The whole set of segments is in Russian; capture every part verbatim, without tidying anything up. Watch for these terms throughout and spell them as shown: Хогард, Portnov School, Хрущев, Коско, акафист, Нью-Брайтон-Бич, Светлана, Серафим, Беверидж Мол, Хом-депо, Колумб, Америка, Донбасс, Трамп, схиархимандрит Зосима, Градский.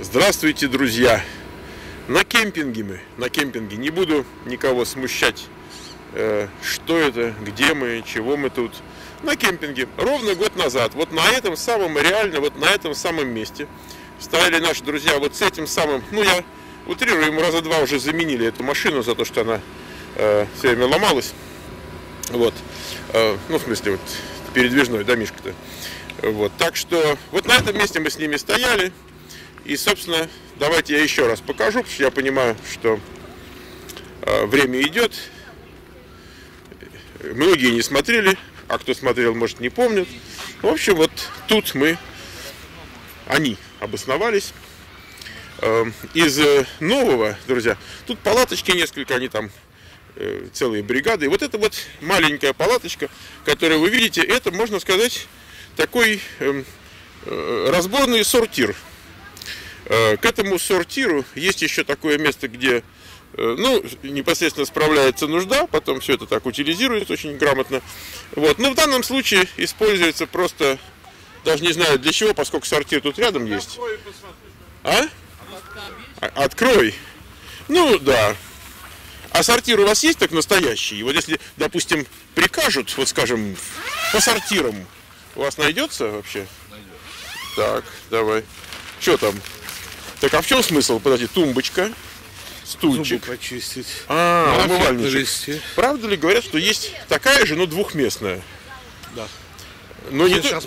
Здравствуйте, друзья! На кемпинге мы, на кемпинге. Не буду никого смущать, что это, где мы, чего мы тут. На кемпинге ровно год назад, вот на этом самом, реально, вот на этом самом месте стояли наши друзья вот с этим самым, ну я утрирую, ему раза два уже заменили эту машину за то, что она э, все время ломалась. Вот, э, ну в смысле вот передвижной, да, Мишка-то. Вот, так что вот на этом месте мы с ними стояли. И, собственно, давайте я еще раз покажу, потому что я понимаю, что э, время идет. Многие не смотрели, а кто смотрел, может, не помнит. В общем, вот тут мы, они обосновались. Э, из нового, друзья, тут палаточки несколько, они там э, целые бригады. И вот эта вот маленькая палаточка, которую вы видите, это, можно сказать, такой э, э, разборный сортир. К этому сортиру есть еще такое место, где, ну, непосредственно справляется нужда, потом все это так утилизируется очень грамотно. Вот. Но в данном случае используется просто, даже не знаю для чего, поскольку сортир тут рядом есть. А? Открой. Ну, да. А сортир у вас есть так настоящий? Вот если, допустим, прикажут, вот скажем, по сортирам, у вас найдется вообще? Найдется. Так, давай. Что там? Так, а в чем смысл? Подожди, тумбочка, стульчик. Зубы почистить. А, умывальничек. Правда ли говорят, что есть такая же, но двухместная? Да. Но не, то,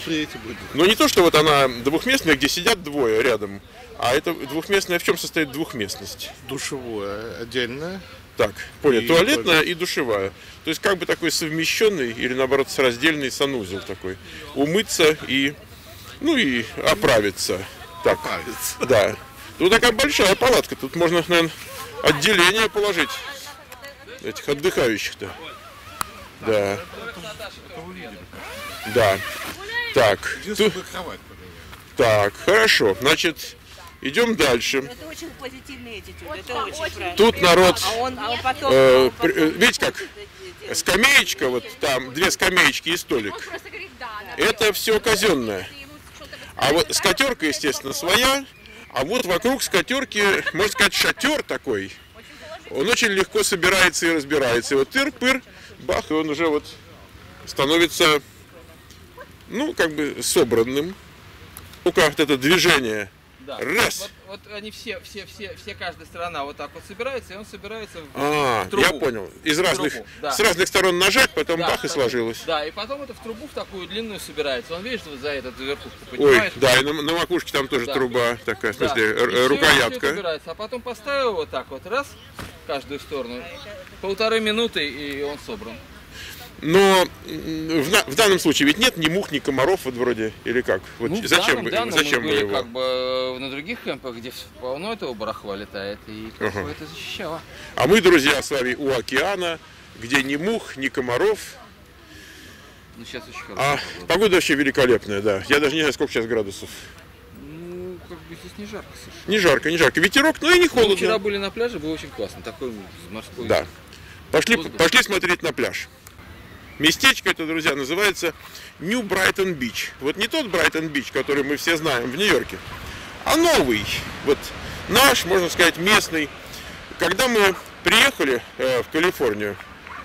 но не то, что вот она двухместная, где сидят двое рядом. А это двухместная, в чем состоит двухместность? Душевая отдельная. Так, понял. Туалетная туалет. И душевая. То есть как бы такой совмещенный или наоборот раздельный санузел такой. Умыться и, ну и оправиться. Так, оправиться. Да. Тут такая большая палатка, тут можно, наверное, отделение положить этих отдыхающих-то. Да. Да. Так. Тут... Так, хорошо. Значит, идем дальше. Это очень позитивный этикет. Это очень. Тут народ. Э, видите как? Скамеечка, вот там две скамеечки и столик. Это все казенное. А вот скатерка, естественно, своя. А вот вокруг скатерки, можно сказать, шатер такой. Он очень легко собирается и разбирается. И вот тыр-пыр, бах, и он уже вот становится, ну, как бы собранным. Ну-ка, вот это движение. Да. Раз. Вот, вот они все, все, все, все, каждая сторона вот так вот собирается, и он собирается в, а, в трубу. Я понял. Из разных, трубу, да. С разных сторон нажать, потом да, бах и сложилось. Да, и потом это в трубу в такую длинную собирается. Он видишь, вот за этот верхушку поднимает. Ой, да, и на, на макушке там тоже да. Труба такая, в смысле, да. Рукоятка. Все, все а потом поставил вот так вот, раз, в каждую сторону, полторы минуты, и он собран. Но в, в данном случае ведь нет ни мух, ни комаров, вот вроде, или как? Вот ну, зачем бы его? Как бы на других кемпах, где полно этого барахла летает, и как бы это защищало. А мы, друзья, с вами у океана, где ни мух, ни комаров. Ну, сейчас очень хорошая погода. Погода вообще великолепная, да. Я даже не знаю, сколько сейчас градусов. Ну, как бы здесь не жарко совершенно. Не жарко, не жарко. Ветерок, но и не холодно. Мы вчера были на пляже, было очень классно. Такой морской. Да. Пошли, пошли смотреть на пляж. Местечко это, друзья, называется Нью-Брайтон-Бич. Вот не тот Брайтон-Бич, который мы все знаем в Нью-Йорке, а новый, вот наш, можно сказать, местный. Когда мы приехали э, в Калифорнию,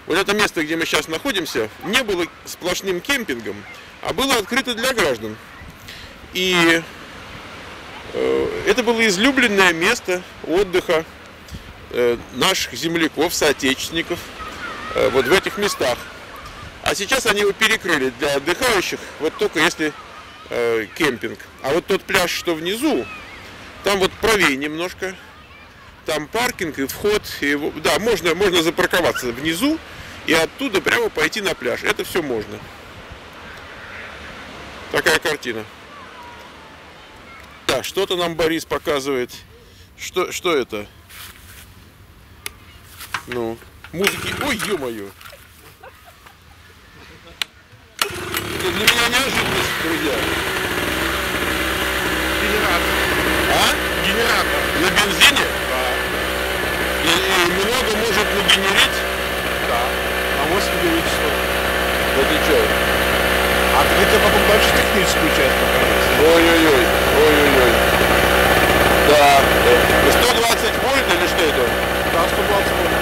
вот это место, где мы сейчас находимся, не было сплошным кемпингом, а было открыто для граждан. И э, это было излюбленное место отдыха э, наших земляков, соотечественников э, вот в этих местах. А сейчас они его перекрыли для отдыхающих, вот только если э, кемпинг. А вот тот пляж, что внизу, там вот правее немножко, там паркинг и вход. И, да, можно, можно запарковаться внизу и оттуда прямо пойти на пляж. Это все можно. Такая картина. Да, что-то нам Борис показывает. Что, что это? Ну, музыки. Ой, ё-моё! Для меня неожиданность, друзья. Генератор. А? Генератор. На бензине? Да. И, и много может нагенерить? Да. А восемь-девять часов. Вот и что? А ты хотел потом дальше техническую часть показать? Ой-ой-ой. Ой-ой-ой. Да. сто двадцать вольт или что это? Да, сто двадцать вольт.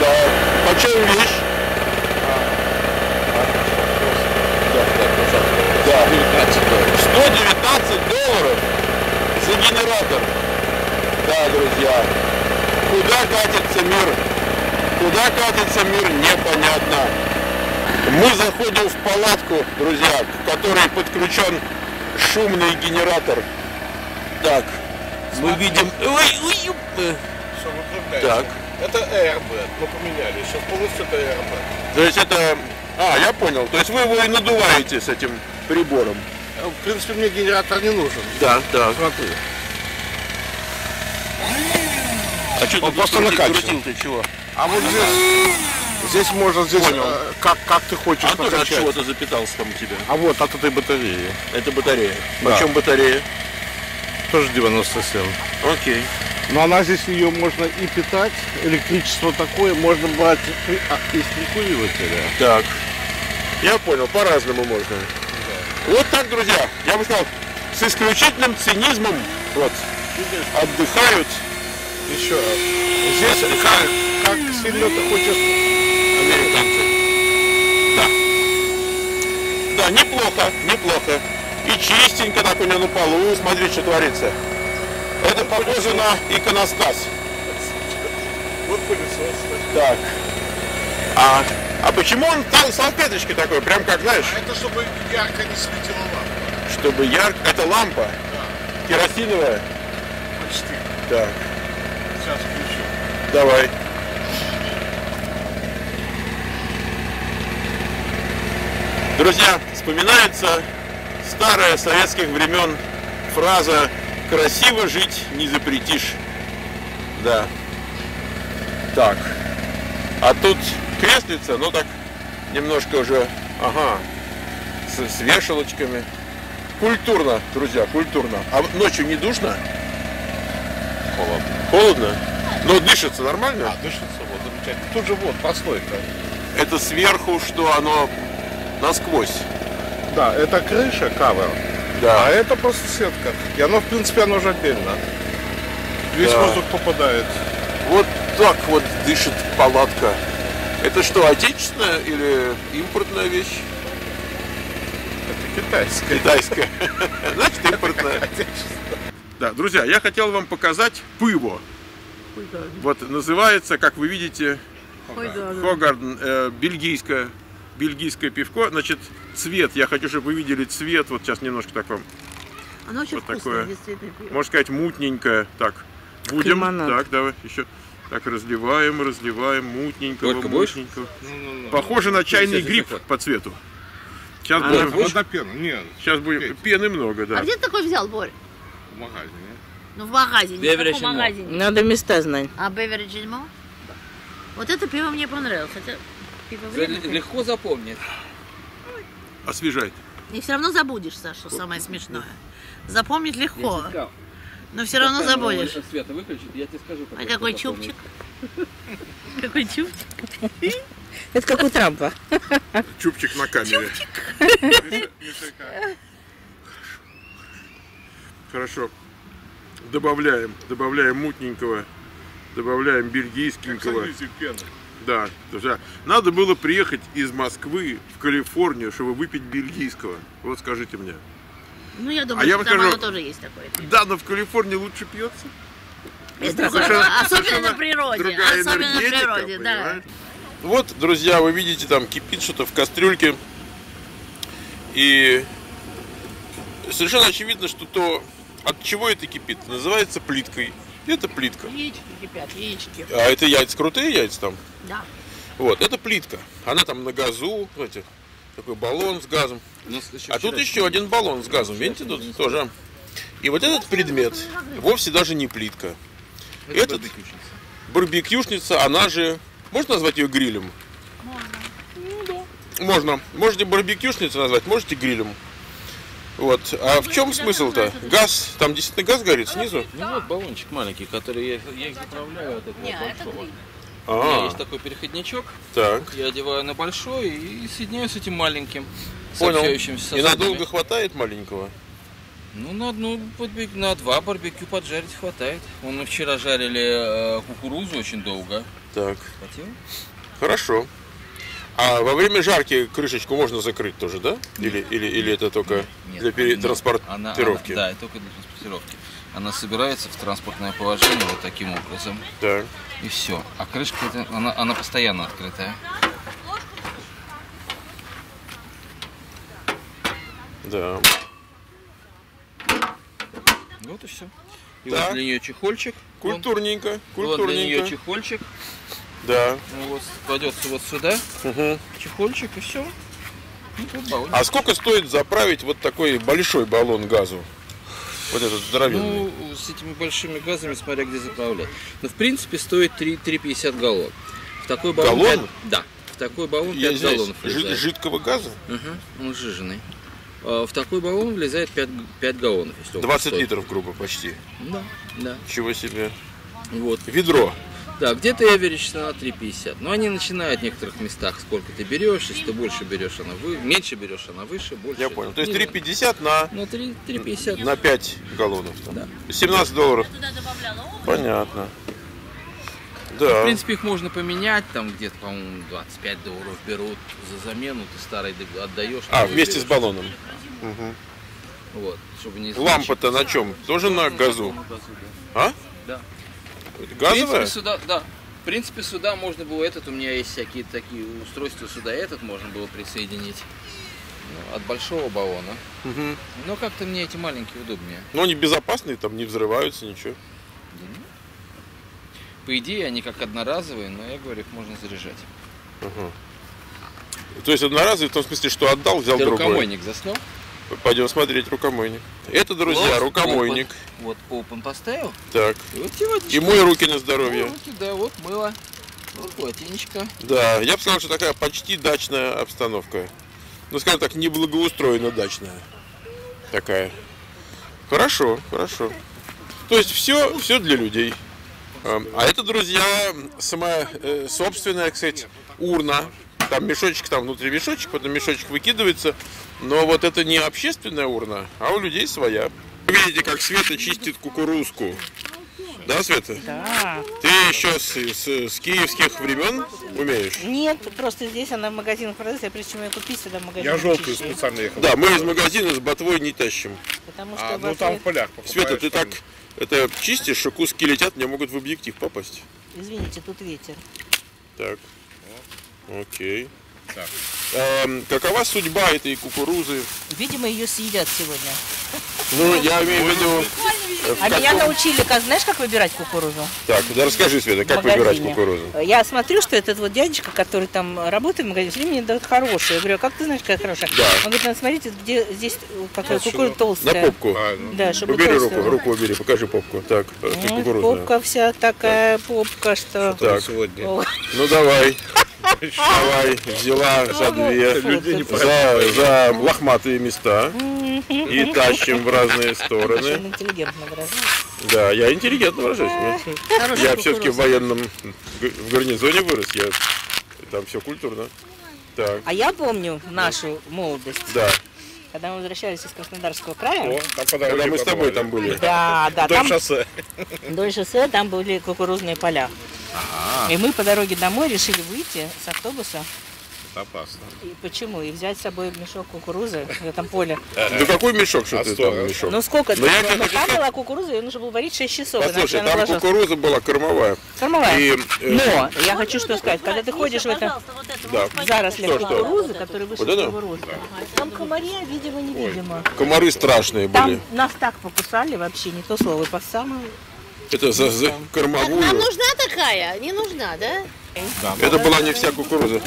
Да. Почем вещь? Да. сто девятнадцать долларов. сто девятнадцать долларов за генератор. Да, друзья. Куда катится мир? Куда катится мир, непонятно. Мы заходим в палатку, друзья, к которой подключен шумный генератор. Так, смотри. Мы видим... Ой, ой, все, выкрутляется. Так. Это эй ар би, мы поменяли. Сейчас полностью это эй ар би. То есть это... А, я понял. То есть вы его и надуваете с этим прибором. В принципе, мне генератор не нужен. Да, да. Смотри. А что ты просто накачал? Ты чего? А вот здесь, здесь можно, здесь э, как, как ты хочешь а накачать. А тоже от чего-то запитался там у тебя? А вот от этой батареи. Это батарея? Да. Почем батарея? Тоже девяносто семь. Окей. Но она здесь, ее можно и питать, электричество такое, можно брать из прикуривателя. Так. Я понял, по-разному можно. Да. Вот так, друзья, я бы сказал, с исключительным цинизмом вот, отдыхают. Еще раз. Здесь отдыхают. Как сильно ты хочешь, американцы. Да. Да, неплохо, неплохо. И чистенько так у него на полу. Смотри, что творится. Это похоже на иконостас. Вот пылесос. Так. А, а почему он там салфеточки такой? Прям как, знаешь? А это чтобы ярко не светила лампа. Чтобы ярко... Это лампа? Да. Керосиновая? Почти. Так. Сейчас включу. Давай. Друзья, вспоминается старая советских времен фраза: красиво жить не запретишь. Да. Так. А тут креслица, но так немножко уже, ага, с, с вешалочками. Культурно, друзья, культурно. А ночью не душно? Холодно. Холодно? Но дышится нормально? А, дышится, вот, замечательно. Тут же вот, постой-то. Это сверху, что оно насквозь. Да, это крыша, кавер, да. А это просто сетка. И оно, в принципе, оно же отдельно. Весь да. Воздух попадает. Вот так вот дышит палатка. Это что, отечественная или импортная вещь? Это китайская. Китайская. Значит, импортная. Да, друзья, я хотел вам показать пыво. Вот называется, как вы видите, Хогард, бельгийская. Бельгийское пивко, значит, цвет, я хочу, чтобы вы видели цвет, вот сейчас немножко так вам. Оно очень вот вкусное, действительно. Можно сказать, мутненькое. Так, будем, лимонад. Так, давай, еще, так, разливаем, разливаем, мутненького, горько мутненького. Будешь? Похоже на чайный гриб по цвету. Сейчас а будем, вот на пену. Нет, сейчас будем, петь. Пены много, да. А где ты такой взял, Борь? В магазине. Ну, в магазине, Беверидж в магазине. Надо места знать. А Беверидж Мол? Да. Вот это пиво мне понравилось, хотя... Легко запомнит. Освежает. И все равно забудешь, Саша, что самое смешное. Запомнить легко, но все равно забудешь. Света выключит, я тебе скажу. А какой чубчик? Какой чубчик? Это как у Трампа. Чубчик на камере. Хорошо. Добавляем, добавляем мутненького, добавляем бельгийскенького. Да, друзья, надо было приехать из Москвы в Калифорнию, чтобы выпить бельгийского. Вот скажите мне. Ну, я думаю, а я что там скажу, оно тоже есть такое. Да, но в Калифорнии лучше пьется. Совершенно, особенно на природе. Другая особенно на природе, да. Вот, друзья, вы видите, там кипит что-то в кастрюльке. И совершенно очевидно, что то, от чего это кипит, называется плиткой. Это плитка. Яички кипят, яички. А это яйца, крутые яйца там? Да. Вот, это плитка. Она там на газу, знаете, такой баллон с газом. А тут еще один баллон с газом, видите, тут тоже. И вот этот предмет вовсе даже не плитка. Этот барбекюшница, она же, можно назвать ее грилем? Можно. Можно. Можете барбекюшницу назвать, можете грилем. Вот. А в чем смысл-то? Газ, там действительно газ горит снизу? Ну вот баллончик маленький, который я, я их заправляю от этого Нет, большого. Это а -а -а. У меня есть такой переходничок, так. Я одеваю на большой и соединяю с этим маленьким. Понял. И надолго хватает маленького? Ну, на одну барбекю, на два барбекю поджарить хватает. Вон мы вчера жарили кукурузу очень долго. Так. Хватило? Хорошо. А во время жарки крышечку можно закрыть тоже, да? Или, или, или это только нет, для перетранспортировки? Она, она, да, это только для транспортировки. Она собирается в транспортное положение вот таким образом. Так. И все. А крышка, она, она постоянно открытая. Да. Вот и все. И да. Вот для нее чехольчик. Культурненько. Культурненько. Вот для нее чехольчик. Да. Ну, вот кладется вот сюда. Угу. Чехольчик и все. И вот а сколько стоит заправить вот такой большой баллон газу? Вот этот здоровенный. Ну, с этими большими газами, смотря где заправлять. Но в принципе стоит три пятьдесят галлон. В такой баллон. Галлон? пять, да. В такой баллон пять здесь галлонов. Жид, жидкого газа? Угу. Он сжиженный. В такой баллон влезает пять, пять галлонов. двадцать литров, грубо, почти. Да, да. Чего себе. Вот. Ведро. Да, где-то я верю, три пятьдесят. Но они начинают в некоторых местах, сколько ты берешь. Если ты больше берешь, она выше. Меньше берешь, она выше, больше. Я понял. То есть три пятьдесят на, на, три, три пятьдесят. На пять галлонов. Там. Да. семнадцать долларов. Понятно. Да. В принципе, их можно поменять, там где-то, по-моему, двадцать пять долларов берут за замену, ты старый отдаешь. А, вместе берешь. С баллоном. Угу. Вот, чтобы не лампа-то на чем? Тоже на газу? На газу, да. А? Да. Газовая? В принципе, сюда, да. В принципе, сюда можно было этот, у меня есть всякие такие устройства, сюда этот можно было присоединить. От большого баллона. Угу. Но как-то мне эти маленькие удобнее. Но они безопасные, там не взрываются, ничего. По идее, они как одноразовые, но я говорю, их можно заряжать. Угу. То есть одноразовые в том смысле, что отдал, взял другой. Рукомойник заснул? Пойдем смотреть рукомойник. Это, друзья, вот, рукомойник. Вот, вот, open поставил. Так. И, вот и мой руки на здоровье. Мой руки, да, вот мыло. Вот полотенечко. Да, я бы сказал, что такая почти дачная обстановка. Ну, скажем так, неблагоустроенно дачная. Такая. Хорошо, хорошо. То есть все, все для людей. А это, друзья, самая э, собственная, кстати, урна. Там мешочек, там внутри мешочек, потом мешочек выкидывается. Но вот это не общественная урна, а у людей своя. Вы видите, как Света чистит кукурузку. Да, Света? Да. Ты еще с, с, с киевских времен умеешь? Нет, просто здесь она в магазинах продается, прежде чем ее купить, сюда в магазин. Я желтую специально ехал. Да, мы из магазина с ботвой не тащим. Потому что а, ну там в полях покупаешь. Света, ты там... так это чистишь, и куски летят, мне могут в объектив попасть. Извините, тут ветер. Так, окей. Так. Эм, какова судьба этой кукурузы? Видимо, ее съедят сегодня. Ну, я имею в виду... А меня научили, как, знаешь, как выбирать кукурузу? Так, да расскажи, Света, как выбирать кукурузу? Я смотрю, что этот вот дядечка, который там работает в магазине, мне дает хорошую. Я говорю, а как ты знаешь, какая хорошая? Да. Он говорит, надо смотреть, где здесь какая кукуруза толстая. На попку. А, ну, да, чтобы убери толстую. руку, руку убери, покажи попку. Так, ну, попка вся такая, так. попка, что... что так, сегодня. О. Ну, давай. Давай, взяла за две, за, за лохматые места и тащим в разные стороны. Да, я интеллигентно выражаюсь. Я все-таки в военном в гарнизоне вырос, я там все культурно. Так. А я помню нашу молодость. Да. Когда мы возвращались из Краснодарского края, О, там когда мы попали. С тобой там были, да, да, вдоль там, шоссе, вдоль шоссе там были кукурузные поля, ага. И мы по дороге домой решили выйти с автобуса. Это опасно. И почему? И взять с собой мешок кукурузы в этом поле. Ну какой мешок, что ты там мешок? Ну сколько? Там была кукуруза, ее нужно было варить шесть часов. Послушай, там кукуруза была кормовая. Кормовая. Но я хочу что сказать, когда ты ходишь в этом заросле кукурузы, который выше своего роста, там комарья, видимо, невидимо. Комары страшные были. Нас так покусали вообще, не то слово, по самому. Это за, за кормовую. Нам нужна такая? Не нужна, да? Да, это была не вся кукуруза.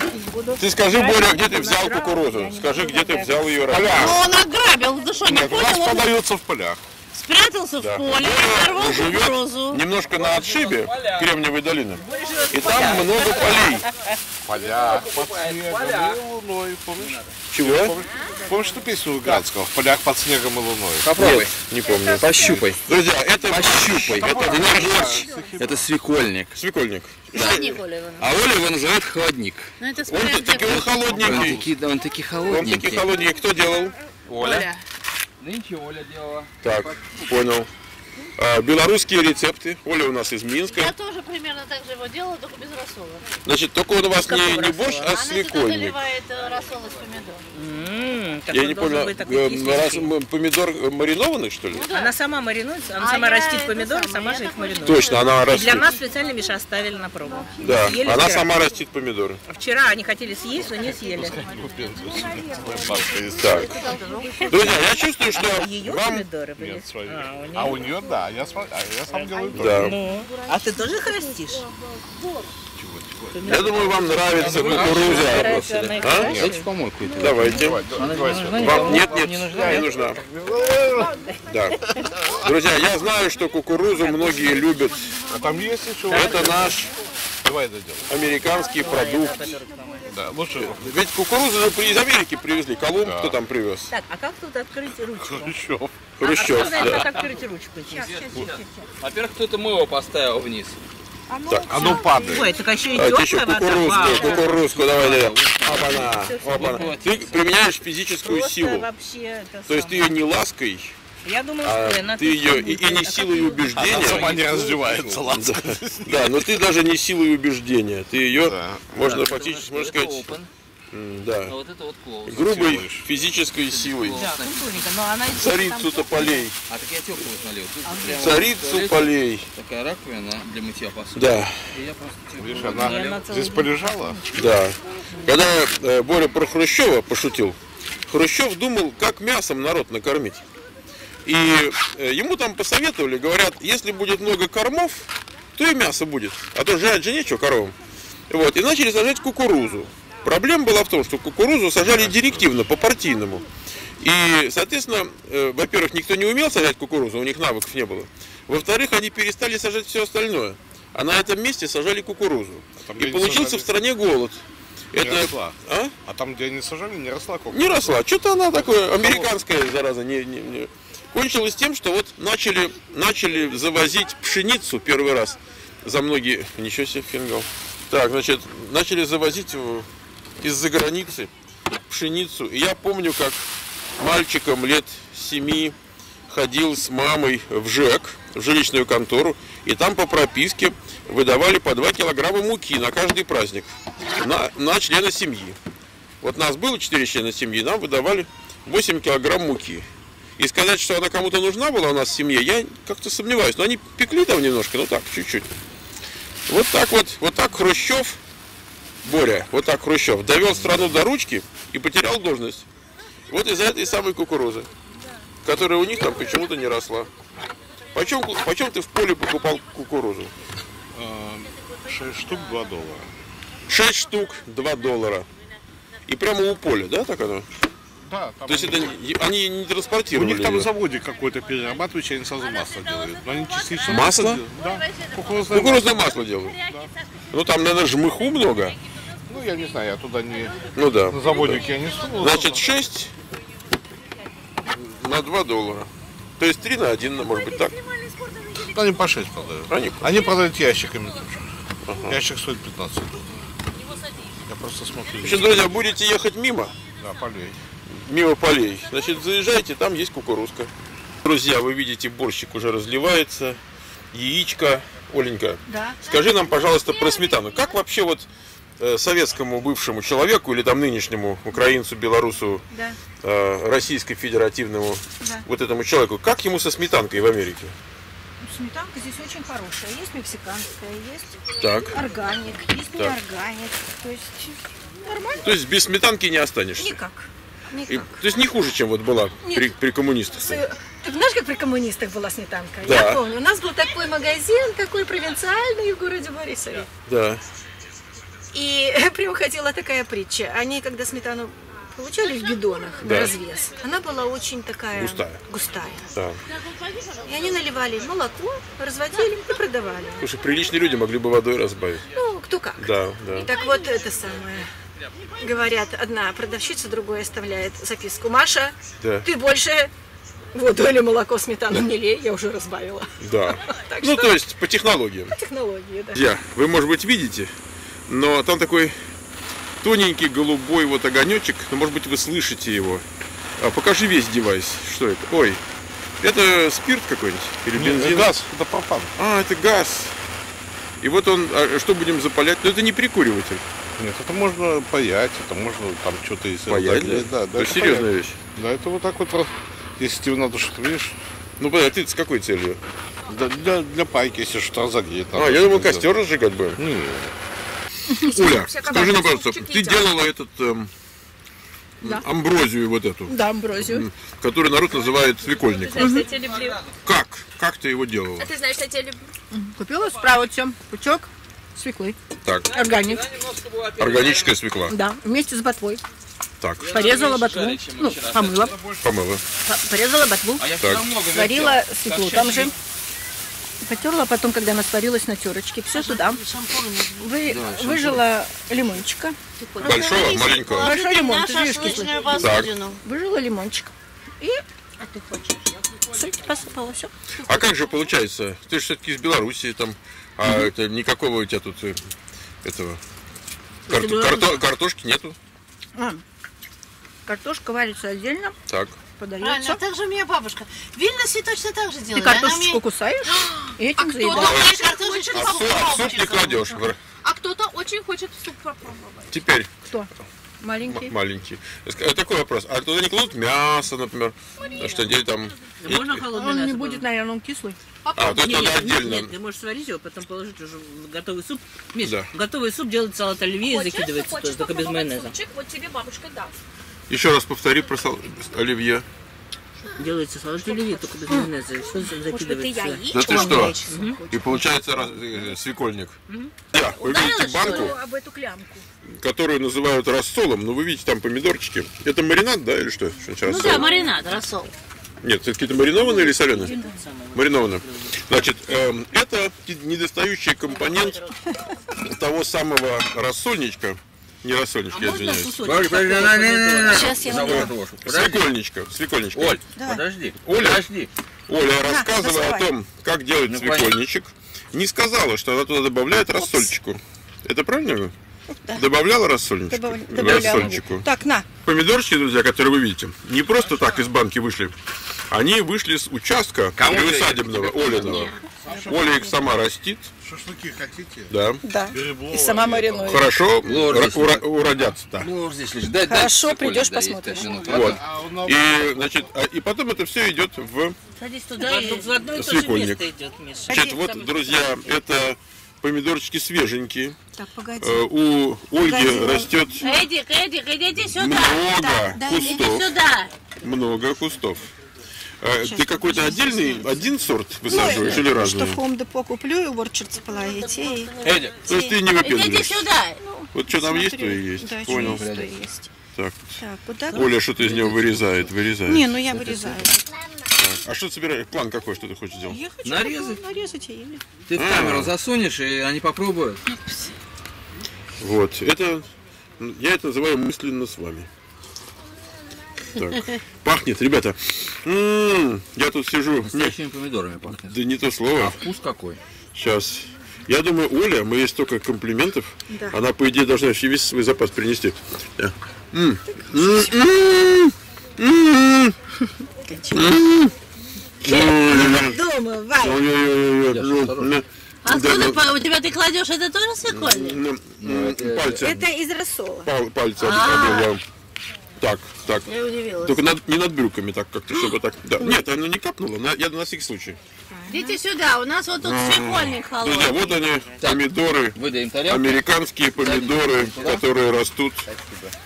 Ты скажи, Боря, где ты взял кукурузу? Скажи, где ты взял ее раньше? Ну, он ограбил, да что, не понял? Он подается в полях. Спрятался, да, в поле, сорвал кукурузу. Немножко на отшибе Кремниевой долины. И там много полей. Поля, под снегом и луной, помнишь? Чего? Помнишь ту песню Градского? В полях под снегом и луной. Попробуй. Не помню. Пощупай. Друзья, это... Пощупай. Это нерч. Это свекольник. Свекольник. Да. А Оля его называет холодник. Он такие холодненький. Он такие холодненький. Он такие холодненький. Кто делал? Оля. Нынче Оля делала. Так, понял. А, белорусские рецепты. Оля у нас из Минска. Я тоже примерно так же его делала, только без рассола. Значит, только он у вас не, не борщ, а свекольник. Она заливает рассол из помидор. М-м, я не понял, помидор маринованный, что ли? Ну, да. Она сама маринуется, она а сама растит помидоры, сама, сама же их маринует. Точно, она растет. И для нас специально, Миша, оставили на пробу. Да, съели она вчера. Сама растит помидоры. Вчера они хотели съесть, но не съели. Так. Друзья, я чувствую, что ее вам... помидоры были. Нет, свои. А у нее, да, я, я сам делаю тоже. Да. Ну, а ты тоже растишь? Я думаю, вам нравится кукуруза. А? Дайте в помойку. Давайте. Вам нет, нет, не нужна. Да. Друзья, я знаю, что кукурузу многие любят. А там есть еще. Это наш американский продукт. Да, лучше. Ведь кукурузу из Америки привезли. Колумб, да. Кто там привез? Так, а как тут открыть ручку? Хрущев. Хрущев, а, а да. Как открыть ручку? Во-первых, кто-то мыло поставил вниз. Оно, так, оно падает. Ой, так еще и теплая еще кукурузку, вода. Кукурузку, давай, давай. Опа-на, опа-на. Ты применяешь физическую просто силу. То есть ты ее не лаской. Я думаю, а что ты ее и, и не силой убеждения. Она сама не раздевается, ладно. Да, но ты даже не силой убеждения. Ты ее, можно фактически, можно сказать, грубой физической силой. Царицу-то полей. А так я теплую налил. Царицу полей. Такая раковина для мытья посуды. Да. Видишь, она здесь полежала? Да. Когда Боря про Хрущева пошутил, Хрущев думал, как мясом народ накормить. И ему там посоветовали, говорят, если будет много кормов, то и мясо будет, а то жрать же нечего коровам. Вот, и начали сажать кукурузу. Проблема была в том, что кукурузу сажали директивно, по-партийному. И, соответственно, во-первых, никто не умел сажать кукурузу, у них навыков не было. Во-вторых, они перестали сажать все остальное, а на этом месте сажали кукурузу. А и получился сажали... в стране голод. Это... Не росла. А? А там, где они сажали, не росла кукуруза. Не росла. Что-то она такое, американская зараза, не... не, не... Кончилось тем, что вот начали, начали завозить пшеницу первый раз за многие... Ничего себе, фингал. Так, значит, начали завозить из-за границы пшеницу. И я помню, как мальчиком лет семи ходил с мамой в ЖЭК, в жилищную контору, и там по прописке выдавали по два килограмма муки на каждый праздник на, на члена семьи. Вот нас было четыре члена семьи, нам выдавали восемь килограмм муки. И сказать, что она кому-то нужна была у нас в семье, я как-то сомневаюсь. Но они пекли там немножко, ну так, чуть-чуть. Вот так вот, вот так Хрущев, Боря, вот так Хрущев довел страну до ручки и потерял должность. Вот из-за этой самой кукурузы, которая у них там почему-то не росла. Почем, почем ты в поле покупал кукурузу? шесть штук два доллара. шесть штук два доллара. И прямо у поля, да, так оно? Да, там. То есть они... это они не транспортируют. У них там заводик какой-то перерабатывающий, они сразу масло делают. Но они частично масло? Делают. Да. Кукурузное, Кукурузное масло, масло делают. Да. Ну там, наверное, жмыху много. Ну я не знаю, я туда не... Ну да. На заводике да. Я не сумел. Значит, шесть на два доллара. То есть три на один, может быть, так? Они по шесть продают. Они, они продают ящиками. Ага. Ящик стоит пятнадцать долларов. Я просто смотрю. Значит, друзья, будете ехать мимо? Да, полей. Мимо полей. Значит, заезжайте, там есть кукурузка. Друзья, вы видите, борщик уже разливается, яичко. Оленька, да. Скажи нам, пожалуйста, про сметану. Как вообще вот э, советскому бывшему человеку или там нынешнему украинцу, белорусу, да. э, Российской федеративному, да. Вот этому человеку, как ему со сметанкой в Америке? Сметанка здесь очень хорошая. Есть мексиканская, есть так. Органик, есть так. Неорганик. То есть нормально. То есть без сметанки не останешься? Никак. И, то есть не хуже, чем вот была при, при коммунистах. Ты знаешь, как при коммунистах была сметанка? Да. Я помню. У нас был такой магазин, такой провинциальный в городе Борисове. Да. И прям ходила такая притча. Они, когда сметану получали в бидонах, да. На развес, она была очень такая... Густая. Густая. Да. И они наливали молоко, разводили и продавали. Слушай, приличные люди могли бы водой разбавить. Ну, кто как. Да, да. И так вот это самое... Говорят, одна продавщица, другой оставляет записку. Маша, да. Ты больше воду или молоко, сметану не лей, я уже разбавила. Да. Ну, что... то есть по технологиям. По технологии, да. Друзья, вы, может быть, видите, но там такой тоненький голубой вот огонечек, но, может быть, вы слышите его. А, покажи весь девайс. Что это? Ой, это спирт какой-нибудь? Или бензин? Это газ, это пропан. А, это газ. И вот он, а что будем запалять? Но это не прикуриватель. Нет, это можно паять, это можно там что-то из... Паять? Да, да, да, это серьезная паять. Вещь. Да, это вот так вот, если тебе надо что-то, видишь. Ну, а ты с какой целью? Да, для, для пайки, если что, разогреть. А, я думал, костер разжигать будем. Нет. Уля, скажи нам, пожалуйста, ты делала этот эм, да. амброзию вот эту? Да, амброзию. Которую народ называет свекольником. Знаешь, я тебя люблю. Как? Как ты его делала? А ты знаешь, я тебя люблю. Купила справа всем пучок свеклы. Так. Органик. Органическая свекла. Да, вместе с ботвой. Так. Порезала ботву, ну, помыла. Помыла. Порезала ботву, сварила свеклу там же. Потерла, потом, когда она сварилась на терочке, все туда. Вы, да, выжила лимончика. Большого, маленького. Большой лимон, ты видишь, кислый. Выжила лимончик. И соль посыпала, все. А как же получается? Ты же все-таки из Белоруссии там, а угу. это никакого у тебя тут этого карто, карто, картошки нету? А, картошка варится отдельно. Так. Правильно, так же у меня бабушка. В Вильнюсе точно так же делает. Ты картошечку мне... кусаешь и этим а заедает. А, а, а суп не кладешь. А кто-то очень хочет суп попробовать. Теперь. Кто? Маленький. М маленький. Такой вопрос. А туда не кладут мясо, например? Мария. Что делать там? Можно холодное мясо? Он не будет, наверное, он кислый. А, то есть надо отдельно. Нет, ты можешь сварить его, потом положить уже готовый суп. Миш, да. готовый суп делает салат оливье и закидывается тоже, только без майонеза. Супчик, вот тебе бабушка даст. Еще раз повтори про сал... оливье. Делается салат оливье, только без майонеза. Закидывается. Да ты что? И получается раз... свекольник. Да, вы видите банку, об эту клямку, которую называют рассолом, но вы видите там помидорчики. Это маринад, да, или что? что ну рассол? Да, маринад, рассол. Нет, это какие-то маринованные или соленые? Маринованные. Значит, эм, это недостающий компонент того самого рассольничка. Не рассольнички, а я извиняюсь. Сейчас я могу. Свекольничка, свекольничка. Оль, да. подожди. Оля, подожди. Оля а, рассказывала о том, как делать ну, свекольничек, не сказала, что она туда добавляет Опс. рассольчику. Это правильно? Да. Добавляла рассольничку? Добав... Добавляла. рассольчику. Так, на. Помидорчики, друзья, которые вы видите, не просто так из банки вышли. Они вышли с участка приусадебного, Олиного. Оля их сама растит. Шашлыки хотите? Да. да. И сама маринует. Хорошо уродятся-то. Хорошо, придешь, посмотришь. Вот. И, значит, и потом это все идет в свекольник. Значит, вот, друзья, это помидорчики свеженькие. Так, погоди. У Ольги погоди. растет Эдик, Эдик, иди сюда. много да, кустов. Сюда. Много кустов. А, ты какой-то отдельный, один сорт высаживаешь ну, или разные? Что в Хом-депо куплю и ворчится половите. Эдик, то есть ты не выпендриваешь? Иди сюда. Вот что там есть, то и есть. Да, Понял. Что есть. Так. Так, куда? Оля что-то из него вырезает, вырезает. Не, ну я вырезаю. А что ты собираешь? План какой, что ты хочешь сделать? Я хочу нарезать. нарезать или... Ты в камеру засунешь, и они попробуют. Вот. Это, я это называю мысленно с вами. Так. Пахнет, ребята. М-м-м, я тут сижу. Настоящими помидорами пахнет. Да не то слово. А вкус какой? Сейчас. Я думаю, Оля, мы ей столько комплиментов. Да. Она, по идее, должна еще весь свой запас принести. Откуда у тебя ты кладешь? Это тоже свекольник? Пальцы. Это из рассола. Пальцы. Так, так. Я удивилась. Только над, не над брюками, так как-то, чтобы так. Да. Нет, оно не капнуло, на, я на всякий случай. Идите сюда, у нас вот тут свекольник холодный. Друзья, вот они, так. помидоры, американские помидоры, которые растут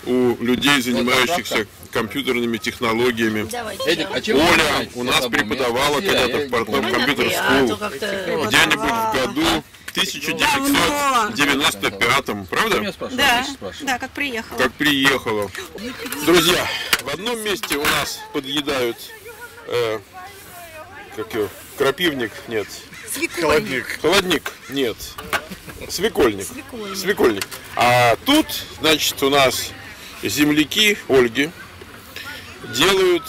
у людей, занимающихся компьютерными технологиями. Давайте. Оля у нас преподавала когда-то в портном компьютер школу, где-нибудь в году. тысяча девятьсот девяносто пятом, правда? Да, да, как приехала. Как приехала. Друзья, в одном месте у нас подъедают э, как его, крапивник, нет. Свекольник. Холодник. Холодник, нет. Свекольник. Свекольник. Свекольник. А тут, значит, у нас земляки Ольги делают...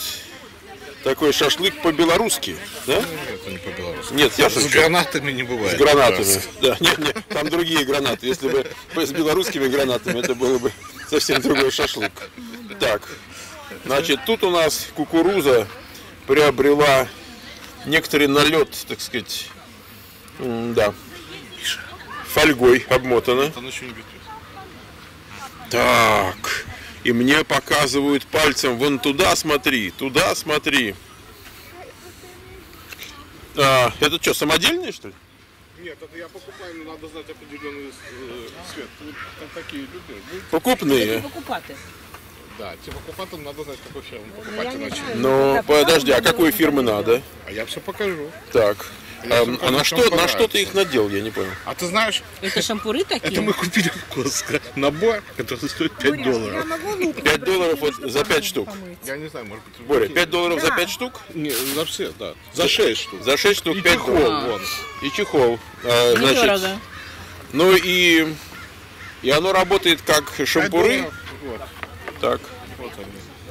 Такой шашлык по-белорусски, да? Это не по-белорусски. Нет, я шучу. С гранатами не бывает. С гранатами, да. Нет, нет, там другие гранаты. Если бы с белорусскими гранатами, это было бы совсем другой шашлык. Так, Значит, тут у нас кукуруза приобрела некоторый налет, так сказать, да, фольгой обмотана. Так, и мне показывают пальцем, вон туда смотри, туда смотри. А, это что, самодельные, что ли? Нет, это я покупаю, но надо знать определенный цвет. Там такие люди. Покупные? Да, тебе покупателям надо знать, какой фирмы покупать, иначе. Ну, подожди, а какой фирмы надо? А я все покажу. Так. А, а на, что, на что ты их надел, я не понял. А ты знаешь... Это шампуры такие? Это мы купили в Коско набор, который стоит пять долларов. пять долларов вот за пять штук. Я не знаю, может быть... Боря, пять долларов за пять штук? Не, за все, да. За шесть штук. За шесть штук пять долларов. И чехол. Недорого. Ну и... И оно работает как шампуры. Так.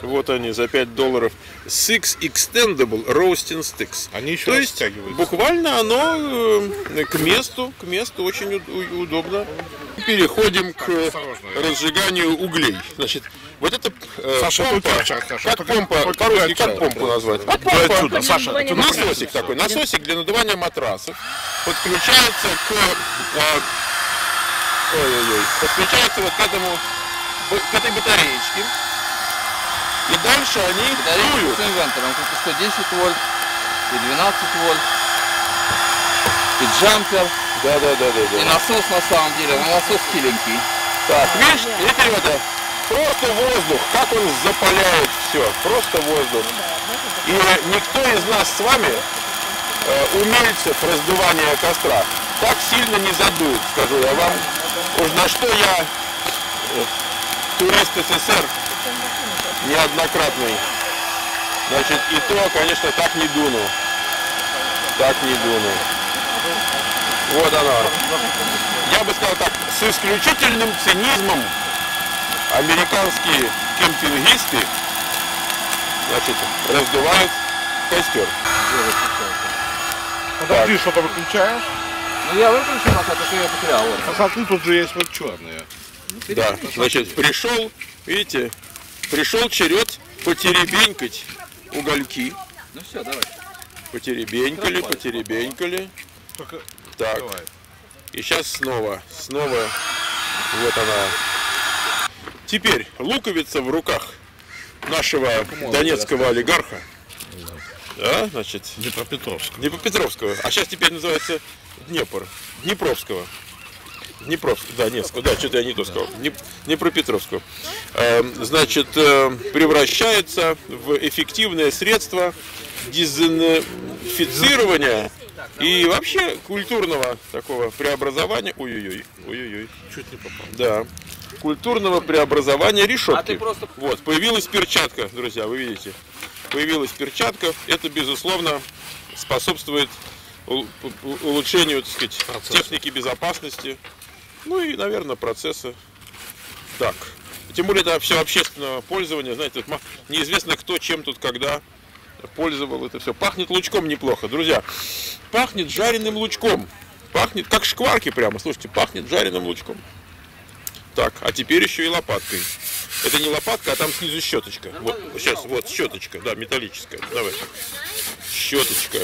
Вот они за пять долларов. Six Extendable Roasting Sticks. Они еще то есть буквально оно э, к месту, к месту очень у, удобно. Переходим к разжиганию углей. Значит, вот это э, Саша, помпа, как помпа, как помпу назвать? А помпа, Саша, насосик такой, насосик для надувания матрасов подключается к, э, ой-ой-ой, подключается вот к этому, к этой батареечке. И дальше они дуют. Инвентаром сто десять вольт, и двенадцать вольт, и джампер, да, да, да, да, да. И насос на самом деле, но насос хиленький. Так, видишь, теперь вот это просто воздух, как он запаляет все, просто воздух. И никто из нас с вами, э, умельцев раздувания костра, так сильно не задует, скажу я вам. Уж на что я, э, турист СССР, неоднократный. Значит, и то, конечно, так не дуну. Так не дуну. Вот она. Я бы сказал так, с исключительным цинизмом американские кемпингисты, значит, раздувают костер. А так. Ты что-то выключаешь? Ну я выключил, а то, что я потерял. А ну, тут же есть вот черные. Да, значит, пришел, видите, пришел черед потеребенькать угольки. Ну все, давай. Потеребенькали, потеребенькали. Так. И сейчас снова, снова. Вот она. Теперь луковица в руках нашего донецкого олигарха. Да, значит. Днепропетровского. Днепропетровского. А сейчас теперь называется Днепр. Днепровского. Днепровского, да, Невского, да, что-то я не то сказал, Днепропетровского, значит, превращается в эффективное средство дезинфицирования и вообще культурного такого преобразования, ой-ой-ой, ой-ой-ой, чуть не попал, да, культурного преобразования решетки. Вот, появилась перчатка, друзья, вы видите, появилась перчатка, это, безусловно, способствует улучшению, так сказать, процесса. Техники безопасности, ну и, наверное, процесса. Так, тем более это все общественного пользования, знаете, неизвестно кто чем тут когда пользовал это все. Пахнет лучком неплохо, друзья, пахнет жареным лучком, пахнет как шкварки прямо, слушайте, пахнет жареным лучком. Так, а теперь еще и лопаткой. Это не лопатка, а там снизу щеточка. Вот, сейчас, вот щеточка, да, металлическая. Давай, щеточка.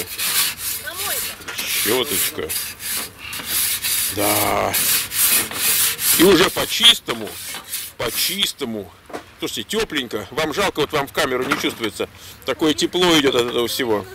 Щеточка. Да. И уже по-чистому, по-чистому. Слушайте, тепленько. Вам жалко, вот вам в камеру не чувствуется. Такое тепло идет от этого всего.